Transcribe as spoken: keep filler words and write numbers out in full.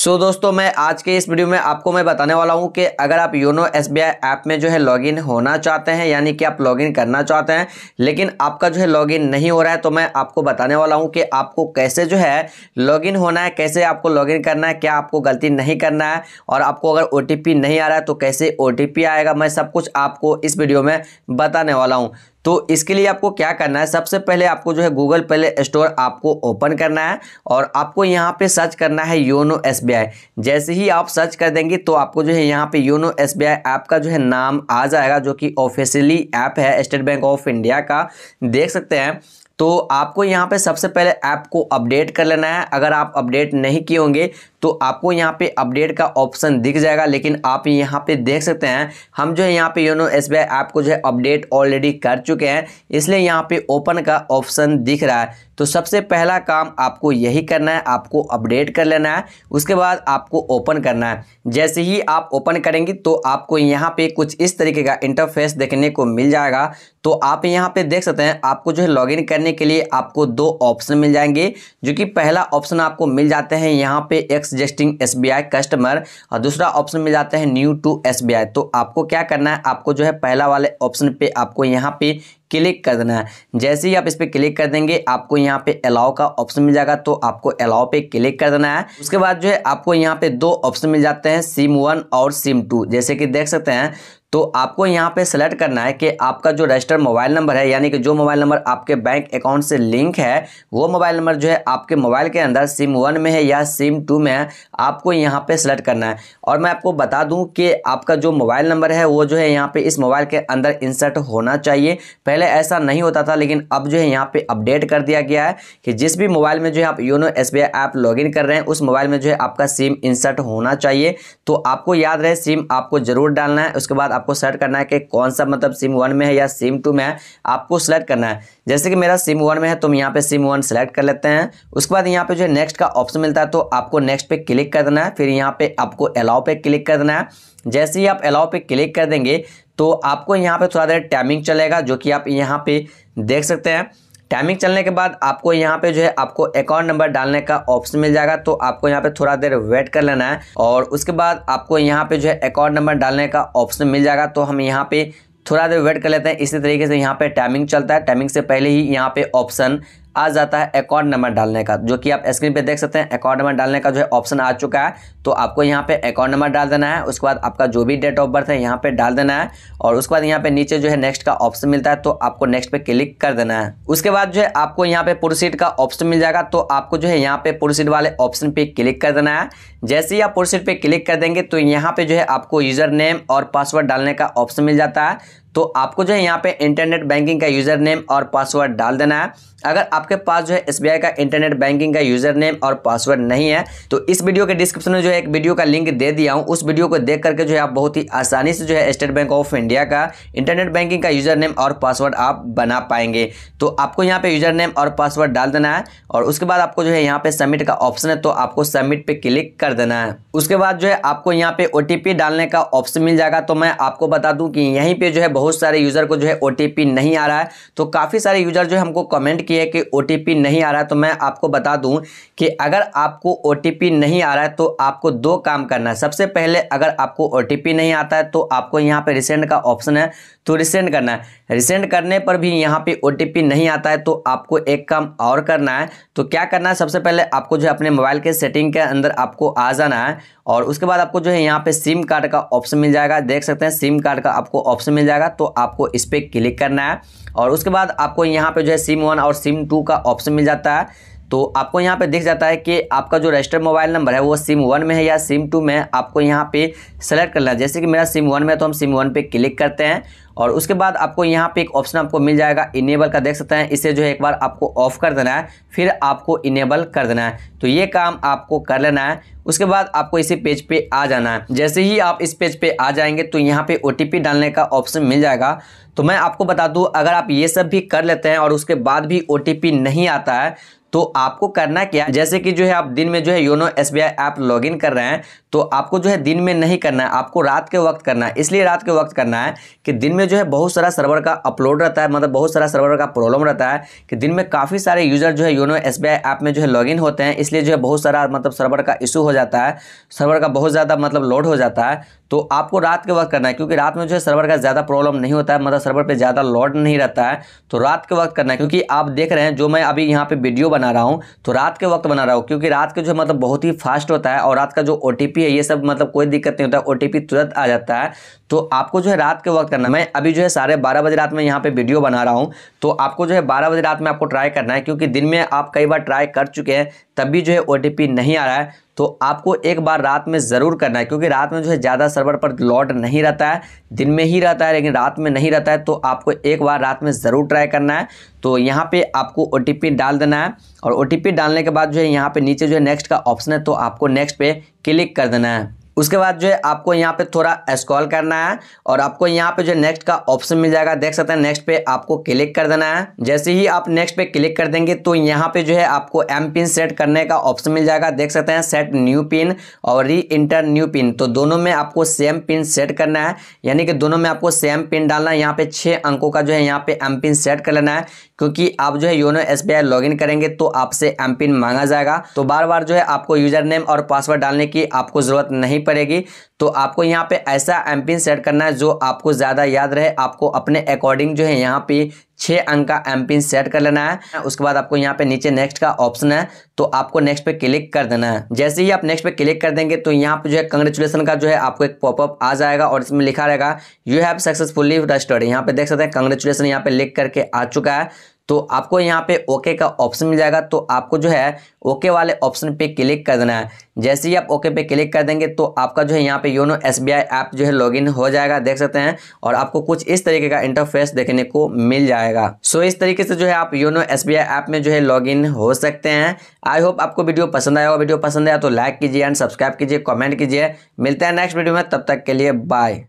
सो so, दोस्तों मैं आज के इस वीडियो में आपको मैं बताने वाला हूं कि अगर आप योनो एसबीआई ऐप में जो है लॉगिन होना चाहते हैं, यानी कि आप लॉगिन करना चाहते हैं लेकिन आपका जो है लॉगिन नहीं हो रहा है, तो मैं आपको बताने वाला हूं कि आपको कैसे जो है लॉगिन होना है, कैसे आपको लॉगिन करना है, क्या आपको गलती नहीं करना है और आपको अगर ओ टी पी नहीं आ रहा है तो कैसे ओ टी पी आएगा। मैं सब कुछ आपको इस वीडियो में बताने वाला हूँ। तो इसके लिए आपको क्या करना है, सबसे पहले आपको जो है गूगल प्ले स्टोर आपको ओपन करना है और आपको यहाँ पे सर्च करना है योनो एसबीआई। जैसे ही आप सर्च कर देंगे तो आपको जो है यहाँ पे योनो एसबीआई ऐप का जो है नाम आ जाएगा, जो कि ऑफिशियली ऐप है स्टेट बैंक ऑफ इंडिया का, देख सकते हैं। तो आपको यहाँ पे सबसे पहले ऐप को अपडेट कर लेना है। अगर आप अपडेट नहीं किए होंगे तो आपको यहाँ पे अपडेट का ऑप्शन दिख जाएगा, लेकिन आप यहाँ पे देख सकते हैं हम जो है यहाँ पे योनो एसबीआई ऐप को जो है अपडेट ऑलरेडी कर चुके हैं, इसलिए यहाँ पे ओपन का ऑप्शन दिख रहा है। तो सबसे पहला काम आपको यही करना है, आपको अपडेट कर लेना है, उसके बाद आपको ओपन करना है। जैसे ही आप ओपन करेंगे तो आपको यहाँ पे कुछ इस तरीके का इंटरफेस देखने को मिल जाएगा। तो आप यहाँ पे देख सकते हैं आपको जो है लॉगिन करने के लिए आपको दो ऑप्शन मिल जाएंगे, जो कि पहला ऑप्शन आपको मिल जाते हैं यहाँ पे एक्स एग्जिस्टिंग एसबीआई कस्टमर और दूसरा ऑप्शन मिल जाता है न्यू टू एसबीआई। तो आपको क्या करना है, आपको जो है पहला वाले ऑप्शन पे आपको यहाँ पे क्लिक कर देना है। जैसे ही आप इस पर क्लिक कर देंगे आपको यहाँ पे अलाउ का ऑप्शन मिल जाएगा, तो आपको अलाउ पे क्लिक कर देना है। उसके बाद जो है आपको यहाँ पे दो ऑप्शन मिल जाते हैं, सिम वन और सिम टू, जैसे कि देख सकते हैं। तो आपको यहाँ पे सेलेक्ट करना है कि आपका जो रजिस्टर मोबाइल नंबर है, यानी कि जो मोबाइल नंबर आपके बैंक अकाउंट से लिंक है, वो मोबाइल नंबर जो है आपके मोबाइल के अंदर सिम वन में है या सिम टू में है, आपको यहाँ पे सेलेक्ट करना है। और मैं आपको बता दूँ कि आपका जो मोबाइल नंबर है वो जो है यहाँ पे इस मोबाइल के अंदर इंसर्ट होना चाहिए। पहले ऐसा नहीं होता था, लेकिन अब जो है यहाँ पे अपडेट कर दिया गया है कि जिस भी मोबाइल में जो है आप योनो एसबीआई ऐप लॉगिन कर रहे हैं उस मोबाइल में जो है आपका सिम इंसर्ट होना चाहिए। तो आपको याद रहे सिम आपको जरूर डालना है। उसके बाद आपको सेलेक्ट करना है कि कौन सा, मतलब सिम वन में है या सिम टू में है, आपको सेलेक्ट करना है। जैसे कि मेरा सिम वन में है तो हम यहाँ पे सिम वन सेलेक्ट कर लेते हैं। उसके बाद यहाँ पे जो है नेक्स्ट का ऑप्शन मिलता है, तो आपको नेक्स्ट पे क्लिक कर देना है। फिर यहाँ पे आपको अलाउ पे क्लिक कर देना है। जैसे ही आप अलाउ पे क्लिक कर देंगे तो आपको यहाँ पे थोड़ा देर टाइमिंग चलेगा, जो कि आप यहाँ पे देख सकते हैं। टाइमिंग चलने के बाद आपको यहाँ पे जो है आपको अकाउंट नंबर डालने का ऑप्शन मिल जाएगा, तो आपको यहाँ पे थोड़ा देर वेट कर लेना है। और उसके बाद आपको यहाँ पे जो है अकाउंट नंबर डालने का ऑप्शन मिल जाएगा, तो हम यहाँ पे थोड़ा देर वेट कर लेते हैं। इसी तरीके से यहाँ पे टाइमिंग चलता है, टाइमिंग से पहले ही यहाँ पे ऑप्शन आ जाता है अकाउंट नंबर डालने का, जो कि आप स्क्रीन पे देख सकते हैं। अकाउंट नंबर डालने का जो है ऑप्शन आ चुका है, तो आपको यहाँ पे अकाउंट नंबर डाल देना है। उसके बाद आपका जो भी डेट ऑफ बर्थ है यहाँ पे डाल देना है। और उसके बाद यहाँ पे नीचे जो है नेक्स्ट का ऑप्शन मिलता है, तो आपको नेक्स्ट पे क्लिक कर देना है। उसके बाद जो है आपको यहाँ पे प्रोसीड का ऑप्शन मिल जाएगा, तो आपको जो है यहाँ पे प्रोसीड वाले ऑप्शन पे क्लिक कर देना है। जैसे ही आप प्रोसीड पे क्लिक कर देंगे तो यहाँ पे जो है आपको यूजर नेम और पासवर्ड डालने का ऑप्शन मिल जाता है, तो आपको जो है यहाँ पे इंटरनेट बैंकिंग का यूज़र नेम और पासवर्ड डाल देना है। अगर आपके पास जो है एसबीआई का इंटरनेट बैंकिंग का यूज़र नेम और पासवर्ड नहीं है तो इस वीडियो के डिस्क्रिप्शन में जो है एक वीडियो का लिंक दे दिया हूँ, उस वीडियो को देख करके जो है आप बहुत ही आसानी से जो है स्टेट बैंक ऑफ इंडिया का इंटरनेट बैंकिंग का यूज़र नेम और पासवर्ड आप बना पाएंगे। तो आपको यहाँ पर यूज़र नेम और पासवर्ड डाल देना है। और उसके बाद आपको जो है यहाँ पर सबमिट का ऑप्शन है, तो आपको सबमिट पर क्लिक कर देना है। उसके बाद जो है आपको यहाँ पर ओ टी पी डालने का ऑप्शन मिल जाएगा। तो मैं आपको बता दूँ कि यहीं पर जो है बहुत सारे यूज़र को जो है ओटीपी नहीं आ रहा है, तो काफ़ी सारे यूज़र जो है हमको कमेंट किए कि ओटीपी नहीं आ रहा है। तो मैं आपको बता दूं कि अगर आपको ओटीपी नहीं आ रहा है तो आपको दो काम करना है। सबसे पहले अगर आपको ओटीपी नहीं आता है तो आपको यहाँ पे रिसेंड का ऑप्शन है, तो रिसेंड करना है। रिसेंड करने पर भी यहाँ पे ओटीपी नहीं आता है तो आपको एक काम और करना है। तो क्या करना है, सबसे पहले आपको जो है अपने मोबाइल के सेटिंग के अंदर आपको आ जाना है। और उसके बाद आपको जो है यहाँ पे सिम कार्ड का ऑप्शन मिल जाएगा, देख सकते हैं सिम कार्ड का आपको ऑप्शन मिल जाएगा, तो आपको इस पर क्लिक करना है। और उसके बाद आपको यहाँ पे जो है सिम वन और सिम टू का ऑप्शन मिल जाता है, तो आपको यहाँ पे दिख जाता है कि आपका जो रजिस्टर्ड मोबाइल नंबर है वो सिम वन में है या सिम टू में, आपको यहाँ पे सेलेक्ट करना है। जैसे कि मेरा सिम वन में है तो हम सिम वन पे क्लिक करते हैं। और उसके बाद आपको यहाँ पे एक ऑप्शन आपको मिल जाएगा इनेबल का, देख सकते हैं। इसे जो है एक बार आपको ऑफ कर देना है, फिर आपको इनेबल कर देना है, तो ये काम आपको कर लेना है। उसके बाद आपको इसी पेज पे आ जाना है। जैसे ही आप इस पेज पे आ जाएंगे तो यहाँ पे ओटीपी डालने का ऑप्शन मिल जाएगा। तो मैं आपको बता दूँ अगर आप ये सब भी कर लेते हैं और उसके बाद भी ओटीपी नहीं आता है तो आपको करना क्या, जैसे कि जो है आप दिन में जो है योनो एसबीआई ऐप लॉगिन कर रहे हैं तो आपको जो है दिन में नहीं करना है, आपको रात के वक्त करना है। इसलिए रात के वक्त करना है कि दिन में जो है बहुत सारा सर्वर का अपलोड रहता है, मतलब बहुत सारा सर्वर का प्रॉब्लम रहता है कि दिन में काफ़ी सारे यूज़र जो है योनो एसबीआई ऐप में जो है लॉगिन होते हैं, इसलिए जो है बहुत सारा मतलब सर्वर का इशू हो जाता है, सर्वर का बहुत ज़्यादा मतलब लोड हो जाता है। तो आपको रात के वक्त करना है क्योंकि रात में जो है सर्वर का ज़्यादा प्रॉब्लम नहीं होता है, मतलब सर्वर पर ज़्यादा लोड नहीं रहता है, तो रात के वक्त करना है। क्योंकि आप देख रहे हैं जो मैं अभी यहाँ पर वीडियो बना रहा हूँ तो रात के वक्त बना रहा हूँ क्योंकि रात के जो मतलब बहुत ही फास्ट होता है और रात का जो ओटीपी है ये सब मतलब कोई दिक्कत नहीं होता है, ओटीपी तुरंत आ जाता है। तो आपको जो है रात के वक्त करना है। मैं अभी जो है साढ़े बारह बजे रात में यहाँ पे वीडियो बना रहा हूँ, तो आपको जो है बारह बजे रात में आपको ट्राई करना है क्योंकि दिन में आप कई बार ट्राई कर चुके हैं तब भी जो है ओटीपी नहीं आ रहा है। तो आपको एक बार रात में ज़रूर करना है क्योंकि रात में जो है ज़्यादा सर्वर पर लोड नहीं रहता है, दिन में ही रहता है लेकिन रात में नहीं रहता है। तो आपको एक बार रात में ज़रूर ट्राई करना है। तो यहाँ पे आपको ओटीपी डाल देना है और ओटीपी डालने के बाद जो है यहाँ पे नीचे जो है नेक्स्ट का ऑप्शन है तो आपको नेक्स्ट पे क्लिक कर देना है। उसके बाद जो है आपको यहाँ पे थोड़ा स्क्रॉल करना है और आपको यहाँ पे जो नेक्स्ट का ऑप्शन मिल जाएगा, देख सकते हैं, नेक्स्ट पे आपको क्लिक कर देना है। जैसे ही आप नेक्स्ट पे क्लिक कर देंगे तो यहाँ पे जो है आपको एम पिन सेट करने का ऑप्शन मिल जाएगा, देख सकते हैं, सेट न्यू पिन और री इंटर न्यू पिन। तो दोनों में आपको सेम पिन सेट करना है, यानी कि दोनों में आपको सेम पिन डालना है। यहाँ पे छः अंकों का जो है यहाँ पे एम पिन सेट कर लेना है क्योंकि आप जो है YONO S B I login करेंगे तो आपसे एम पिन मांगा जाएगा, तो बार बार जो है आपको यूजर नेम और पासवर्ड डालने की आपको ज़रूरत नहीं पड़ेगी। तो आपको यहाँ पे ऐसा एम पिन सेट करना है जो आपको ज़्यादा याद रहे, आपको अपने अकॉर्डिंग जो है यहाँ पे छः अंक का एम पिन सेट कर लेना है। उसके बाद आपको यहाँ पे नीचे नेक्स्ट का ऑप्शन है तो आपको नेक्स्ट पे क्लिक कर देना है। जैसे ही आप नेक्स्ट पे क्लिक कर देंगे तो यहाँ पे जो है कंग्रेचुलेसन का जो है आपको एक पॉपअप आ जाएगा और इसमें लिखा रहेगा यू हैव सक्सेसफुली रजिस्टर्ड। यहाँ पे देख सकते हैं कंग्रेचुलेसन यहाँ पे लिख करके आ चुका है। तो आपको यहाँ पे ओके का ऑप्शन मिल जाएगा, तो आपको जो है ओके वाले ऑप्शन पे क्लिक कर देना है। जैसे ही आप ओके पे क्लिक कर देंगे तो आपका जो है यहाँ पे योनो एसबीआई ऐप जो है लॉगिन हो जाएगा, देख सकते हैं, और आपको कुछ इस तरीके का इंटरफेस देखने को मिल जाएगा। सो इस तरीके से जो है आप योनो एसबीआई ऐप में जो है लॉगिन हो सकते हैं। आई होप आपको वीडियो पसंद आया हो। वीडियो पसंद आया तो लाइक कीजिए एंड सब्सक्राइब कीजिए, कॉमेंट कीजिए। मिलते हैं नेक्स्ट वीडियो में, तब तक के लिए बाय।